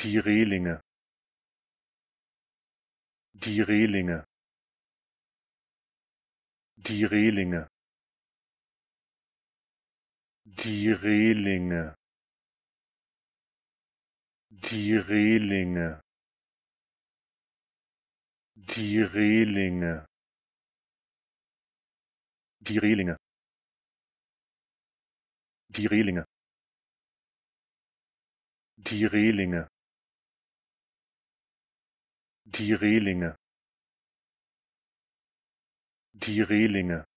Die Relinge. Die Relinge. Die Relinge. Die Relinge. Die Relinge. Die Relinge. Die Relinge. Die Relinge. Die Relinge. Die Relinge. Die Relinge.